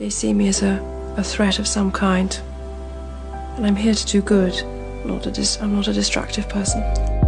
They see me as a threat of some kind. And I'm here to do good. I'm not a destructive person.